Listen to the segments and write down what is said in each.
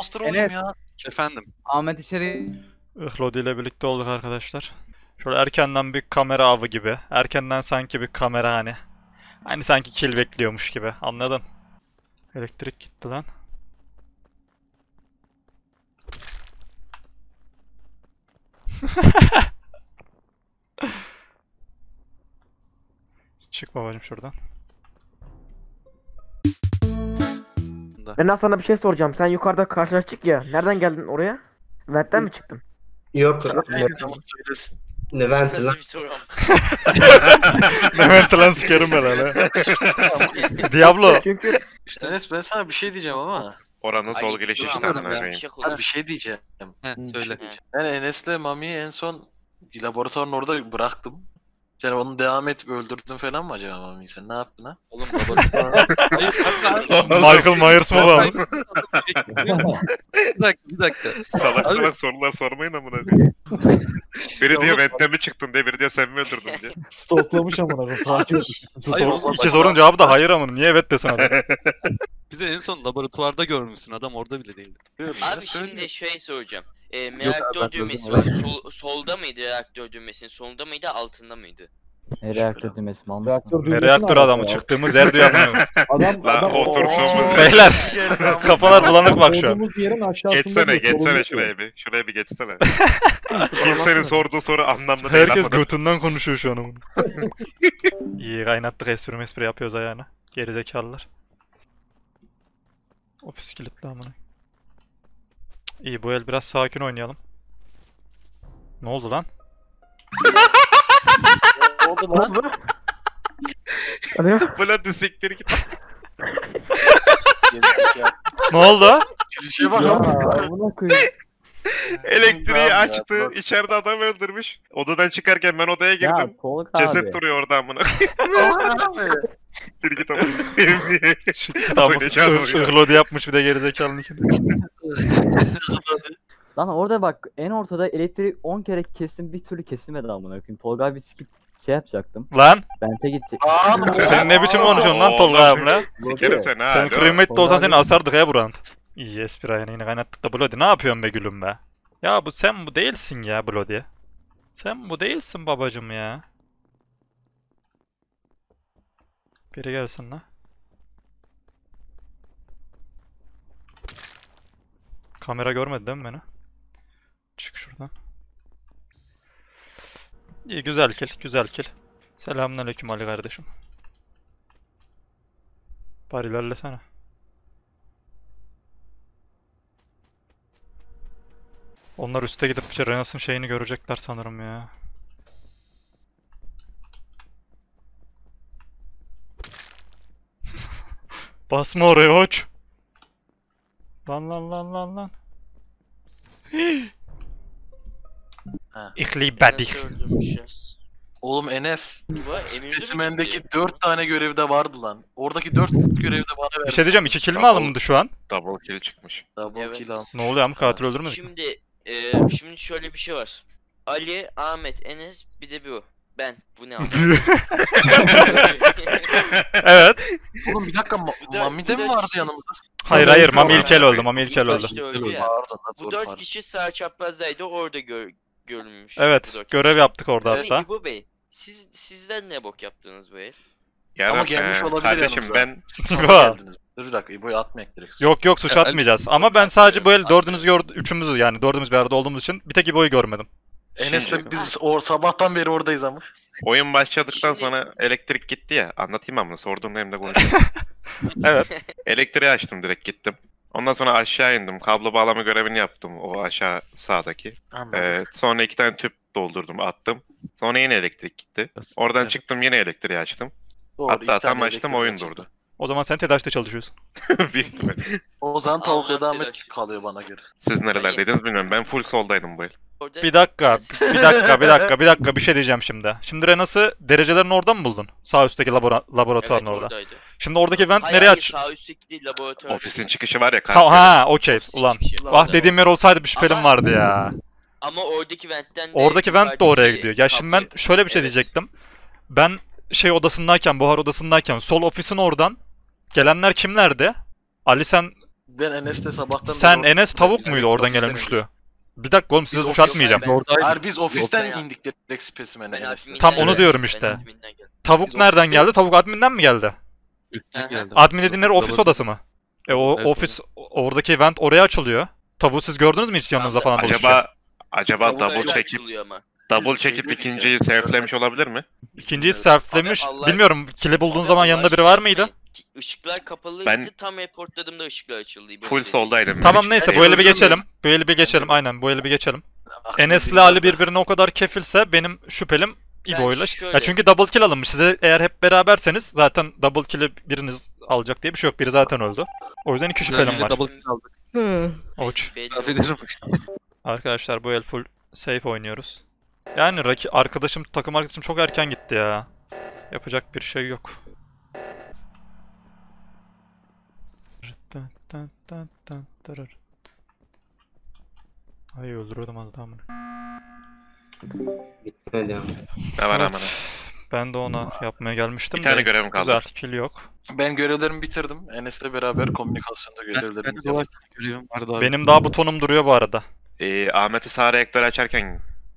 imposter oldum evet. Ya. Efendim. Ahmet içeri. Ihlodi ile birlikte olduk arkadaşlar. Şöyle erkenden bir kamera avı gibi. Erkenden sanki bir kamera hani. Hani sanki kill bekliyormuş gibi. Anladın? Elektrik gitti lan. Çık babacım şuradan. Ben sana bir şey soracağım. Sen yukarıda karşılaştık ya. Nereden geldin oraya? Vent'ten mi çıktın? Yok. Ne venti lan? Ne venti lan, sikerim ben hala. Diablo. Çünkü... İşte Enes, ben sana bir şey diyeceğim ama. Oranın sol gelişi işte. Bir şey diyeceğim. Heh, söyle. Ben Enes'le Mami'yi en son laboratuvarın orada bıraktım. Sen onu devam edip öldürdün falan mı acaba Mami? Sen ne yaptın ha? Oğlum laboratuvarın... Michael Myers mı lan? Bir dakika. Salak salak sorular sormayın amına koyayım. Biri diyor benden mi çıktın diye, biri diyor sen mi öldürdün diye. Stoklamış amına koyayım. Takip etmiş. İki sorun cevabı da hayır amına. Niye evet desin adam? Bizi en son laboratuvarda görmüşsün, adam orada bile değildi. Abi şimdi şey soracağım. Reaktör düğmesi var. Solda mıydı reaktör düğmesinin? Solda mıydı, altında mıydı? Reaktör düğmesi mi? Reaktör adamı çıktığımız yer duyamıyorum. Adam oturduğumuz beyler. Kafalar bulanık bak şu an. Geçsene şuraya bir. Şuraya bir geçsene. Kimsenin sorduğu soru anlamlı değil. Herkes götünden konuşuyor şu an. İyi kaynattık, espri yapıyoruz ayağına. Gerizekalılar. Ofis kilitli amına. İyi, bu el biraz sakin oynayalım. Ne oldu lan? Ne oldu lan? Bıla düsekleri git. Ne oldu? Gülüşe bak. Elektriği açtı, içeride adam öldürmüş. Odadan çıkarken ben odaya girdim. Ceset duruyor orada amına. Siktir git amına. Ihlodi yapmış bir de gerizekalının içinde. Lan orada bak, en ortada elektrik 10 kere kestim, bir türlü kesilmedi amına koyayım. Tolga abi skip şey yapacaktım. Lan bente gidecek. Sen ne biçim konuşuyorsun lan Tolga abi lan? Sikerim seni ha. Sen kıymetli olsan seni asardık ya Burhan. İyi espri yani, yine kaynattık da Bloody ne yapıyorsun be gülüm be? Ya bu sen bu değilsin ya Bloody. Sen bu değilsin babacım ya. Biri gelsin lan. Kamera görmedi değil mi beni? Çık şuradan. İyi, güzel kill, güzel kill. Selamünaleyküm Ali kardeşim. Bari ilerlesene. Onlar üste gidip bir Renas'ın şeyini görecekler sanırım ya. Basma oraya hoç. Lan. İkli badik. Oğlum Enes, Spaceman'deki 4 tane görevde vardı lan. Oradaki 4 görevde bana verdi. Bir şey diyeceğim, 2 kill mi alındı şu an? Double kill çıkmış. Double kill almış. Ne oluyor ama, katil öldürmedik mi? Şimdi şöyle bir şey var. Ali, Ahmet, Enes, bir de bu. Ben. Bu ne abi? Evet. Oğlum bir dakika, Mami de mi vardı yanımızda? Hayır, Mami ilk el oldu. Bu 4 kişi sağ çaprazdaydı, orada görünmüş. Evet, görev yaptık orada hatta. İbo Bey, sizden ne bok yaptınız bu el? Ama gelmiş olabilir kardeşim, ben... Dur dakika, İbo'yu atmayak direkt. Yok, suç atmayacağız. Ama ben sadece bu el dördünüzü gördüm, üçümüzü yani dördümüz bir arada olduğumuz için bir tek İbo'yu görmedim. Enes'le biz sabahtan beri oradayız ama. Oyun başladıktan sonra elektrik gitti ya. Anlatayım ama sorduğumda hem de konuşayım. Evet. Elektriği açtım, direkt gittim. Ondan sonra aşağı indim. Kablo bağlama görevini yaptım. O aşağı sağdaki. Sonra 2 tane tüp doldurdum, attım. Sonra yine elektrik gitti. Oradan çıktım, yine elektriği açtım. Doğru, hatta tam açtım, oyun durdu. O zaman sen TEDAŞ'ta çalışıyorsun. Büyük ihtimal. O zaman tavuk ya da Ahmet kalıyor bana göre. Siz nerelerdeydiniz bilmiyorum. Ben full soldaydım bu el. Bir dakika bir şey diyeceğim şimdi. Şimdi Renas'ı derecelerin orada mı buldun? Sağ üstteki laboratuvarın evet, orada. Oradaydı. Şimdi oradaki vent nereye aç? Sağ üstteki değil, laboratuvar. Ofisin çıkışı var ya. Ha okey ulan. Vah, dediğim yer olsaydı bir şüphelim vardı ya. Ama oradaki ventten de... Oradaki vent de oraya gidiyor. Ya şimdi ben şöyle bir şey diyecektim. Ben şey buhar odasındayken sol ofisin oradan gelenler kimlerdi? Ali sen Ben Enes'te sabahtan... Sen Enes tavuk muydu oradan gelen üçlü? Bir dakika oğlum, size suç atmayacağım. Biz ofisten indik direkt spesimene Enes'te. Tam onu diyorum işte. Tavuk nereden geldi? Tavuk adminden mi geldi? Admin dediğinleri ofis odası mı? O ofis, oradaki event oraya açılıyor. Tavuğu siz gördünüz mü hiç yanınızda falan dolaşırken? Acaba double çekip ikinciyi serflemiş olabilir mi? İkinciyi serflemiş, bilmiyorum. Kili bulduğun zaman yanında biri var mıydı? Işıklar kapalıydı, tam airportladığımda ışıklar açıldı. Full soldaydım. Tamam neyse, bu eli bir geçelim. Aynen bu eli bir geçelim. Enes'le Ali birbirine o kadar kefilse benim şüphelim İbo'yla. Ya çünkü double kill alınmış. Size eğer hep beraberseniz zaten double kill'i biriniz alacak diye bir şey yok. Biri zaten öldü. O yüzden iki şüphelim var. Double kill aldık. Oç. Arkadaşlar bu el full safe oynuyoruz. Yani arkadaşım, takım arkadaşım çok erken gitti ya. Yapacak bir şey yok. Ay öldürüyordum az daha mı? Evet, ben de ona yapmaya gelmiştim. Bir tane görevim kaldı. Güzel, kill yok. Ben görevlerimi bitirdim. Enes'le beraber komünikasyonda görevlerimi bitirdim. Benim daha butonum duruyor bu arada. Ahmet'i sağ reaktörü açarken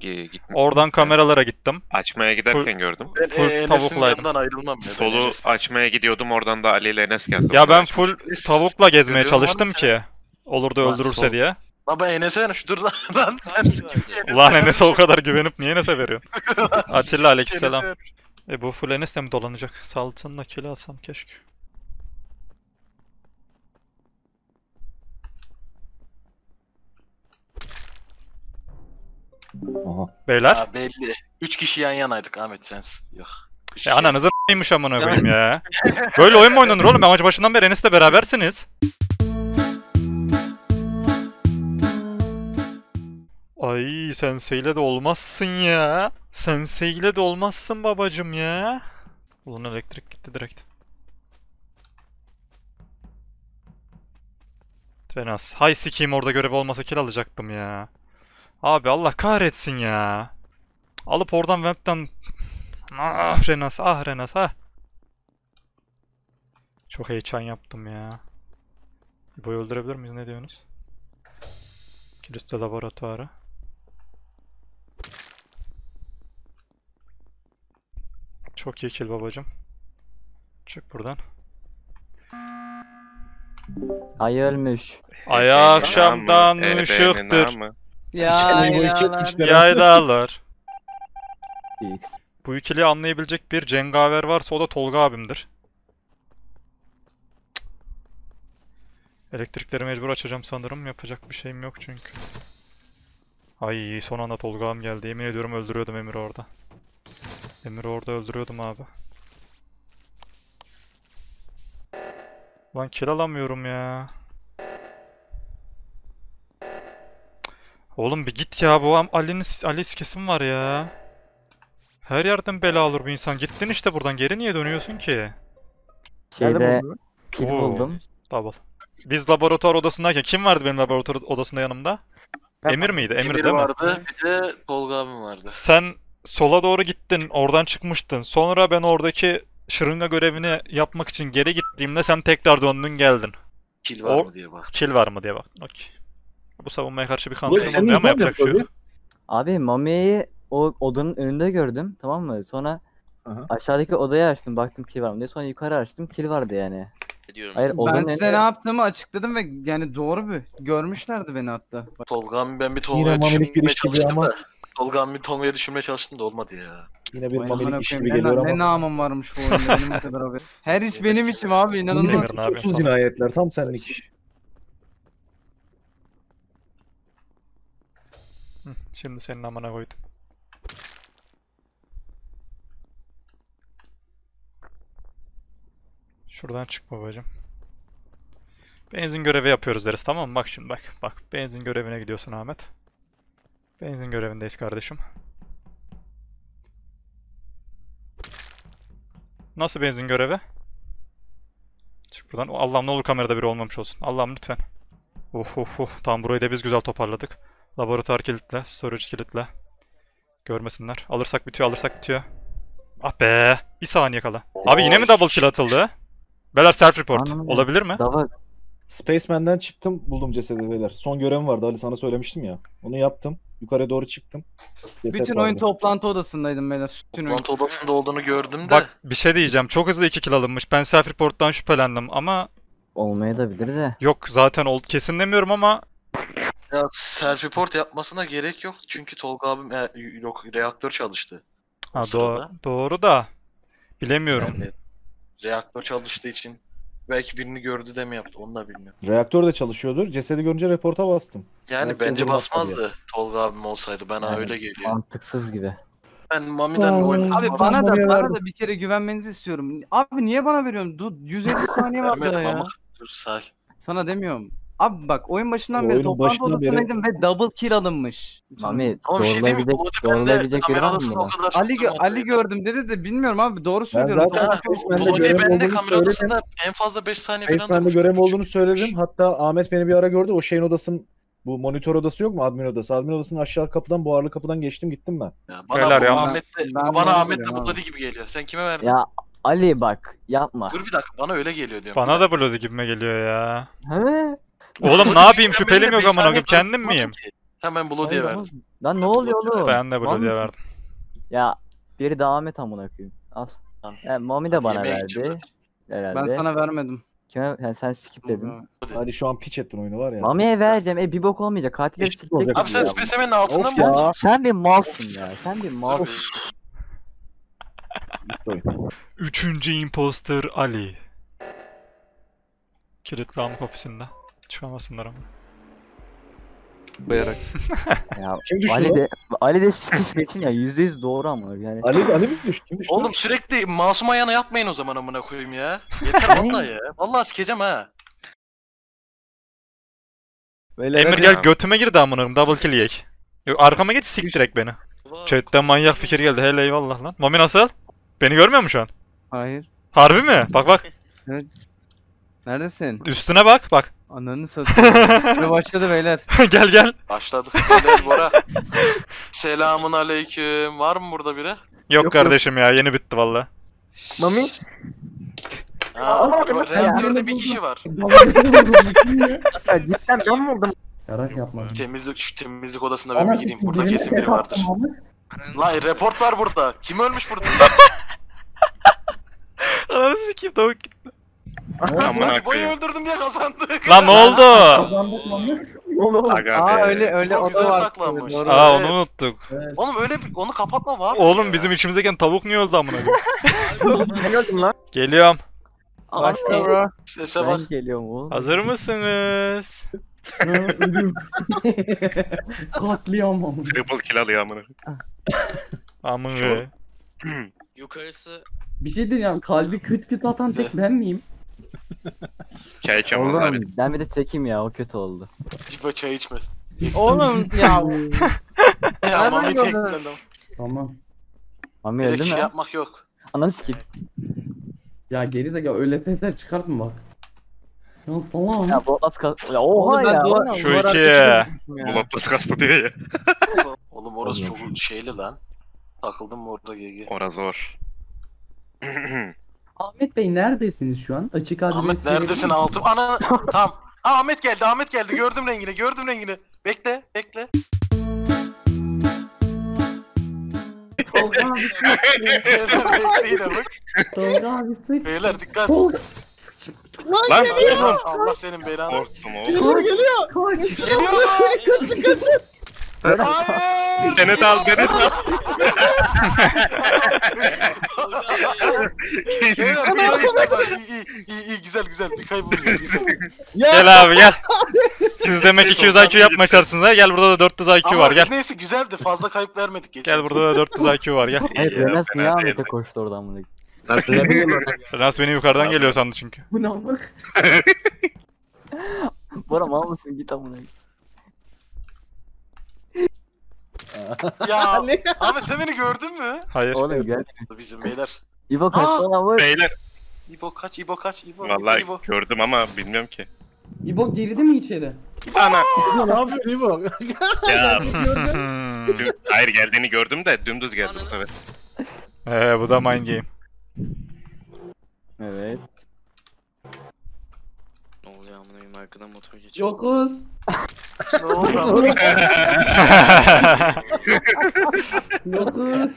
gittim. Oradan kameralara gittim. Açmaya giderken gördüm. Full tavuklaydım. Solu açmaya gidiyordum, oradan da Ali ile Enes geldi. Ya ben full tavukla gezmeye çalıştım ki. Olur da öldürürse diye. Baba Enes'e vermiş, dur lan. Ulan Enes'e o kadar güvenip niye Enes'e veriyorsun? Atilla aleykümselam. Bu full Enes'le mi dolanacak? Salçanla kili alsam keşke. Aha. Beyler. Ya belli. 3 kişi yan yanaydık Ahmet, sensin. Yok. Ananızın a**ymış amına koyayım ya. Böyle oyun mu oynanır oğlum? Amaç başından beri Enes'le berabersiniz. Ay senseyle de olmazsın ya. Senseyle de olmazsın babacım ya. Ulan elektrik gitti direkt. Trenas. Hay sikiyim, orada görev olmasa kill alacaktım ya. Abi Allah kahretsin ya. Alıp oradan vent'ten... Ah Trenas, ah Renas, ah. Çok heyecan yaptım ya. Bu öldürebilir miyiz, ne diyorsunuz? Kiliste laboratuvarı. Çok iyi kill babacım. Çık buradan. Ay ölmüş. Ay akşamdan ışıktır. Yaydalar. Bu ikiliyi anlayabilecek bir cengaver varsa o da Tolga abimdir. Elektrikleri mecbur açacağım sanırım. Yapacak bir şeyim yok çünkü. Ay son anda Tolga abim geldi. Yemin ediyorum öldürüyordum Emir'i orada. Abi. Lan kill alamıyorum ya. Oğlum bir git ya, bu Ali iskesim var ya. Her yerden bela olur bu insan. Gittin işte buradan, geri niye dönüyorsun ki? Şeyde kill buldum. Double. Biz laboratuvar odasındayken kim vardı benim laboratuvar odasında yanımda? Tamam. Emir miydi? Emir değil mi? Emir vardı, bir de Tolga abim vardı. Sen sola doğru gittin, oradan çıkmıştın. Sonra ben oradaki şırınga görevini yapmak için geri gittiğimde sen tekrar döndün geldin. Kill var mı diye baktın. Okey. Bu savunmaya karşı bir kanıtım olmuyor ama yapacak şey yok. Abi Mami'yi o odanın önünde gördüm, tamam mı? Sonra aşağıdaki odayı açtım, baktım kill var mı diye. Sonra yukarı açtım, kill vardı yani. Hayır, ben size ne yaptığımı açıkladım ve yani doğru bir görmüşlerdi beni hatta. Tolga'm ben bir Tolga'ya düşürmeye çalıştım da. Olmadı ya. Yine bir mamilik iş gibi geliyor ama. Ne namım varmış bu oyunda benim kadar abi. Her iş benim içim abi, inanılmaz. Suçsuz cinayetler tam senlik iş. Şimdi senin amana koydum. Şuradan çık babacım. Benzin görevi yapıyoruz deriz, tamam mı? Bak şimdi bak. Benzin görevine gidiyorsun Ahmet. Benzin görevindeyiz kardeşim. Nasıl benzin görevi? Çık buradan. Allah'ım ne olur kamerada biri olmamış olsun. Allah'ım lütfen. Tamam, burayı da biz güzel toparladık. Laboratuvar kilitle, storage kilitle. Görmesinler. Alırsak bitiyor, Ah be! Bir saniye kala. Abi yine mi double kill atıldı? Beyler self report olabilir mi? Spaceman'den çıktım, buldum cesedi beyler. Son görevim vardı, Ali sana söylemiştim ya. Onu yaptım. Yukarı doğru çıktım. Ceset bütün oyun vardı. Toplantı odasındaydım beyler. Toplantı odasında olduğunu gördüm de. Bak bir şey diyeceğim. Çok hızlı 2 kill alınmış. Ben Selfreport'tan şüphelendim ama... Olmaya da bilir de. Yok zaten old kesin demiyorum ama... Ya Selfreport yapmasına gerek yok. Çünkü Tolga abim yok, reaktör çalıştı. Ha, doğru da. Bilemiyorum. Yani, reaktör çalıştığı için. Belki birini gördü de mi yaptı, onu da bilmiyorum. Reaktör de çalışıyordur. Cesedi görünce reporta bastım. Yani reaktör bence basmazdı diye. Tolga abim olsaydı. Ben yani, öyle geliyor. Mantıksız gibi. Ben Mami'den oynadım. Abi bana da bir kere güvenmenizi istiyorum. Abi niye bana veriyorsun? 150 saniye var daha ya. Dur sakin. Sana demiyorum. Abi bak oyun başından beri toplantı odasındaydım ve double kill alınmış. Mami doğrulayabilecek şey yeri aldın mı? Ali gördüm dedi de bilmiyorum abi, doğru söylüyorum. Ben zaten Spaceman'de kamera odasında en fazla 5 saniye falan. Spaceman'de görev olduğunu söyledim. Hatta Ahmet beni bir ara gördü. O şeyin odasının, bu monitör odası yok mu? Admin odası. Admin odasının aşağı kapıdan, buharlı kapıdan geçtim gittim ben. Ya, bana Ahmet de bulduğu gibi geliyor. Sen kime verdin? Ya Ali bak yapma. Dur bir dakika, bana öyle geliyor diyorum. Bana da bulduğu gibime geliyor ya. He? Oğlum ne yapayım, şüphelim yok amına koyayım, kendim miyim? Hemen Blue diye verdim. Lan ne oluyor oğlum? Ben de Blue diye verdim. Ya biri de Ahmet amına koyayım. Al. Yani Mami de bana verdi. Herhalde. Ben sana vermedim. Kime? Yani sen skip dedin. Hadi şu an piç ettin oyunu var ya. Mami'ye vereceğim. Bir bok olmayacak. Katilleri sikecek. Abi sen Spaceman'ın altında mı oldun? Sen bir malsın ya. Sen bir malsın. 3. imposter Ali. Kilitli amk ofisinde. Çıkamasınlar ama. Bayarak. Ya, kim düştü? Ali de sıkışma için ya %100 doğru ama yani. Ali mi düştü? Kim düştü? Oğlum sürekli masum ayağına yatmayın o zaman amına koyayım ya. Yeter vallahi ya. Vallahi sikeceğim ha. Emir gel götüme gir de amına koyayım, double kill yek. Arkama geç sik direkt beni. Chat'ten manyak fikir geldi. Hele eyvallah lan. Mami nasıl? Beni görmüyor mu şu an? Hayır. Harbi mi? Bak. Evet. Neredesin? Üstüne bak. Ananı satayım. Başladı beyler. Gel. Başladı. Bora. Selamun aleyküm. Var mı burada biri? Yok kardeşim ya, yeni bitti valla. Mami? Reaktörde bir kişi var. Cidden ben mi oldum? Yarak yapmadım. Şu temizlik odasına ben bir gireyim. Burada kesin biri vardır. Lan report var burada. Kim ölmüş burada? Ananı sikeyim, tavuk gitti. Boyu öldürdüm diye kazandık. Lan ne oldu? Kazandık lan. Aa öyle onu saklanmış. Aa onu unuttuk. Evet. Oğlum öyle onu kapatma var. Oğlum bizim içimizdeyken tavuk niye öldü amına koyayım? Ben öldüm lan. Geliyorum. Başla bro. Sese bak. Geliyorum oğlum. Hazır mısınız? Ölüm. Katliam amına. Triple kill alıyor amına. Amına. Yukarısı. Bir şey diyeceğim, kalbi küt küt atan tek ben miyim? Çay içemem abi. Ben bir de tekim ya, o kötü oldu. Hiçbir çay içmez. Oğlum ya. Ya Mami tek adam. Tamam. Mami öldü mü? Hiç yapmak yok. Ananı sikeyim. Ya gerizekalı öyle sesler çıkartma bak. Ya salak. Ya bu at kas. Ya oha ya. Şu iki. Bu lapis kastı diyor ya. Oğlum orası çok şeyli lan. Takıldım orada GG. Orası zor. Ahmet Bey neredesiniz şu an? Açık adresi. Ahmet neredesin altım? Ana tamam. Ahmet geldi. Gördüm rengini. Bekle. Tolga abi sıç. Tolga abi sıç. Beyler dikkat. Lan geliyor. Allah senin belanı. Korktum oğlum. Geliyor. Kaçın. Hayır! Denet al. İyi güzel bir kayboluyor. Gel abi gel. Siz demek 200 IQ yapmayacaksınız ha. Gel burada da 400 IQ var gel. Neyse güzeldi, fazla kayıp vermedik geçen. Gel burada da 400 IQ var gel. Evet Renas niye Ahmet'e koştu oradan bunu? Renas beni yukarıdan geliyor sandı çünkü. Bu ne olmak? Bora mal mısın, git amına. Ya Ahmet sen beni gördün mü? Hayır. Oğlum gel. Bizim beyler. İbo kaç lan var? Beyler. İbo kaç. Vallahi İbo. Gördüm ama bilmiyorum ki. İbo girdi mi içeri? Ana. Ne yapıyor İbo? Ya. Hayır geldiğini gördüm de dümdüz geldi bu sefer. Bu da mind game. Evet. Ne oluyor amına koyayım, arkadan motor geçiyor. Yokuz. Ne oldu? Yokuz.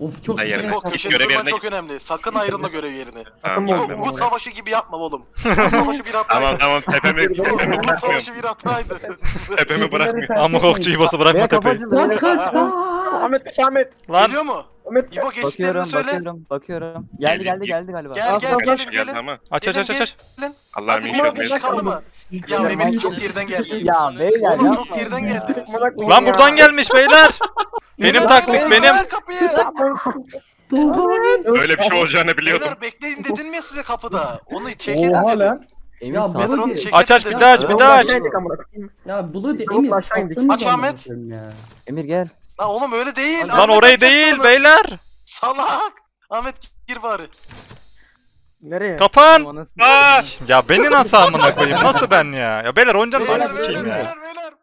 Of çok iyi. İbo işe durman çok önemli. Sakın ayrılma görev yerine. İbo Umut Savaşı gibi yapma oğlum. Umut Savaşı bir hataydı. Tamam tepemi Umut Savaşı bir hataydı. Tepemi bırakmıyor. Ama korkçu İbo'su bırakma tepeyi. Kaç kaç. Ahmet. Lan. Geliyor mu? İbo geçişlerini söyle. Bakıyorum. Geldi galiba. Gel tamam. Aç. Allah'ım inşallah bir şey kaldı mı? Ya Mehmet'in çok geriden geldi. Ya beyler ya. Çok geriden geldi. Lan buradan gelmiş beyler. Benim taktik benim. Öyle bir şey olacağını biliyordum. Beyler bekleyin dedin mi size kapıda? Onu çekin dedim. Ya Bulu aç bir daha aç. Ya Bulu Emir. Aç Ahmet. Emir gel. Lan oğlum öyle değil. Lan orayı değil beyler. Salak. Ahmet gir bari. Nereye? Kapan! Ya beni nasıl amına koyayım? Nasıl ben ya? Ya beyler oyuncağını nasıl sikeyim ya? Beyler.